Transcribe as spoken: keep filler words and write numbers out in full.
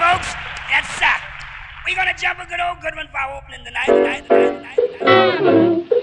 folks. Yes, sir. We're going to jump a good old good one for our opening tonight, tonight, tonight, tonight, tonight.